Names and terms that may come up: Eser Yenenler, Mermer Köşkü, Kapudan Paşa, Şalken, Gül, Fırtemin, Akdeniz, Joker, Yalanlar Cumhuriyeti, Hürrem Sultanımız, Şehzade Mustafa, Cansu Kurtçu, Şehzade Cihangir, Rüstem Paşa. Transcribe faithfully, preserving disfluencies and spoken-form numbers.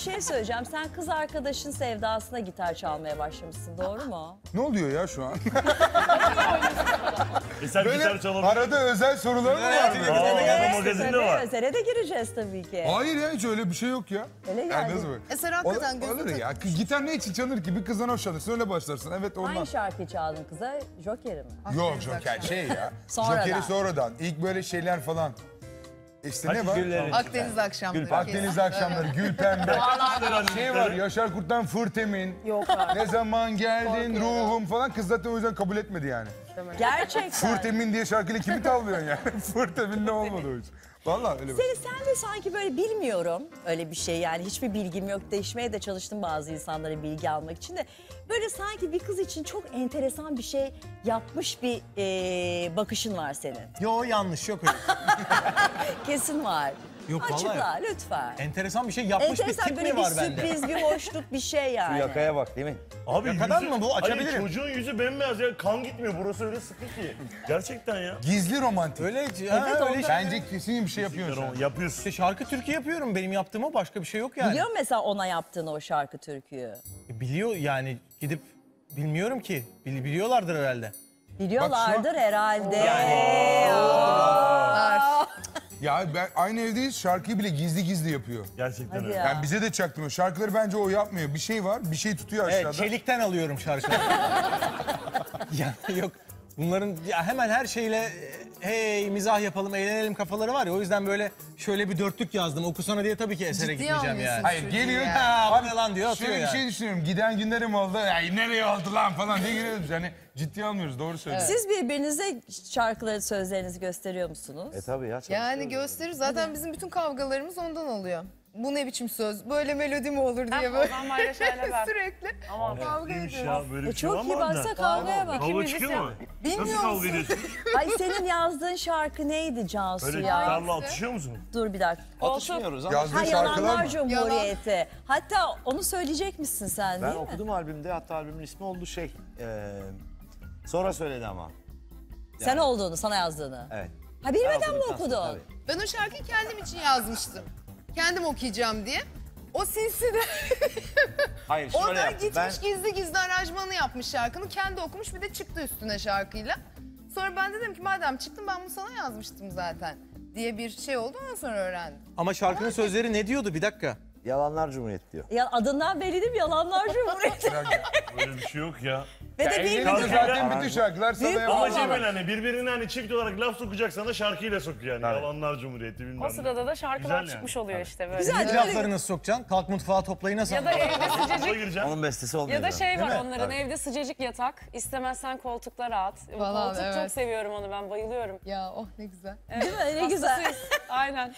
şey söyleyeceğim. Sen kız arkadaşın sevdasına gitar çalmaya başlamışsın. Doğru mu? Ne oluyor ya şu an? e sen böyle gitar çalamıyorsun. Arada özel sorular mı var? Magazinde var. Özele de gireceğiz tabii ki. Hayır ya, hiç öyle bir şey yok ya. Öyle yani. Yani nasıl böyle? Eser hakikaten gözü takmış. Ya. Gitar ne için çalır ki? Bir kızdan hoşlanırsın, öyle başlarsın. Evet, ondan. Hangi şarkıyı çaldın kıza? Joker'i mi? Yok, Joker şey ya. Joker'i sonradan. İlk böyle şeyler falan. İşte hadi ne var? Akdeniz akşamları. Gül, Akdeniz akşamları, Gül pembe. Şey var, Yaşar Kurt'tan Fırtemin. Yok abi. Ne zaman geldin ruhum falan. Kız zaten o yüzden kabul etmedi yani. Gerçekten. Fırtemin diye şarkıyla kimi tavlıyorsun yani? Fırtemin ne olmadı o yüzden. Vallahi öyle. Seni, sen de sanki böyle bilmiyorum öyle bir şey yani, hiçbir bilgim yok. Değişmeye de çalıştım bazı insanlara bilgi almak için de. Böyle sanki bir kız için çok enteresan bir şey yapmış bir ee, bakışın var senin. Yo, yanlış, yok öyle. Kesin var. Yok, açıkla vallahi, lütfen. Enteresan bir şey yapmış, enteresan bir tip mi var bende? Enteresan böyle bir sürpriz, bir hoşluk, bir şey yani. Şu yakaya bak değil mi? Abi yakadan mı bu? Açabilirim. Hayır, çocuğun yüzü bembeyaz ya, kan gitmiyor, burası öyle sıkı ki. Gerçekten ya. Gizli romantik. Öyle ya. Evet, öyle. Bence kesin bir şey yapıyorsun. Yapıyorsun. İşte şarkı türkü yapıyorum, benim yaptığıma başka bir şey yok yani. Biliyor musun mesela ona yaptığını, o şarkı türküyü? E, biliyor yani, gidip bilmiyorum ki. Bili biliyorlardır herhalde. Biliyorlardır herhalde. Yani. Ya ben, aynı evdeyiz, şarkıyı bile gizli gizli yapıyor. Gerçekten öyle. Ya. Yani bize de çaktırıyor. Şarkıları bence o yapmıyor. Bir şey var, bir şey tutuyor aşağıda. Evet, çelikten alıyorum şarkıları. Ya yok, bunların ya hemen her şeyle hey mizah yapalım, eğlenelim kafaları var ya. O yüzden böyle şöyle bir dörtlük yazdım. Okusana diye tabii ki esere ciddi gitmeyeceğim yani. Hayır, geliyor. Ha, bu lan diyor, atıyor şöyle yani. Bir şey düşünüyorum, giden günlerim oldu. Ya nereye oldu lan falan diye geliyoruz yani. Ciddiye almıyoruz, doğru söylüyorsun. Evet. Siz birbirinize şarkıları, sözlerinizi gösteriyor musunuz? E tabii ya. Yani gösterir zaten. Hadi. Bizim bütün kavgalarımız ondan oluyor. Bu ne biçim söz, böyle melodi mi olur diye böyle sürekli aman, kavga ediyoruz. E çok iyi baksa kavgaya bak. Kavga çıkıyor mu? Bilmiyor musun? Ay, senin yazdığın şarkı neydi Cansu böyle ya? Tarla atışıyor musun? Dur bir dakika. Atışmıyoruz ama. Ha, Yalanlar Cumhuriyeti. Yalan. Hatta onu söyleyecek misin sen, ben değil mi? Ben okudum albümde, hatta albümün ismi oldu şey. E, sonra söyledi ama. Yani. Sen olduğunu, sana yazdığını. Evet. Ha, bilmeden mi okudun? Ben o şarkıyı kendim için yazmıştım. Kendim okuyacağım diye. O sinsi de... Hayır, şöyle ondan gitmiş ben... gizli gizli aranjmanı yapmış şarkını. Kendi okumuş, bir de çıktı üstüne şarkıyla. Sonra ben dedim ki madem çıktım, ben bunu sana yazmıştım zaten diye bir şey oldu, ondan sonra öğrendim. Ama şarkının ama... sözleri ne diyordu? Bir dakika. Yalanlar Cumhuriyeti diyor. Ya, adından belli değil mi? Yalanlar Cumhuriyeti. Böyle bir şey yok ya. Ve ya de bilmiyorum. Zaten bütün şarkılar sana yalanlar. Ama Cemil hani birbirine hani çift olarak laf sokacak, sana şarkıyla sokuyor yani. Evet. Yalanlar Cumhuriyeti bilmem. O sırada da şarkılar güzel çıkmış yani. Oluyor evet. İşte böyle. Güzel. Evet. Lafları nasıl sokacaksın? Kalk mutfağa toplayı nasıl? Ya da evde sıcacık. Onun bestesi olmuyor. Ya da şey var onların, evet. Evde sıcacık yatak. İstemezsen koltukla rahat. Vallahi koltuk, evet. Çok seviyorum onu ben, bayılıyorum. Ya oh ne güzel. Evet. Değil mi? Ne güzel. Aynen.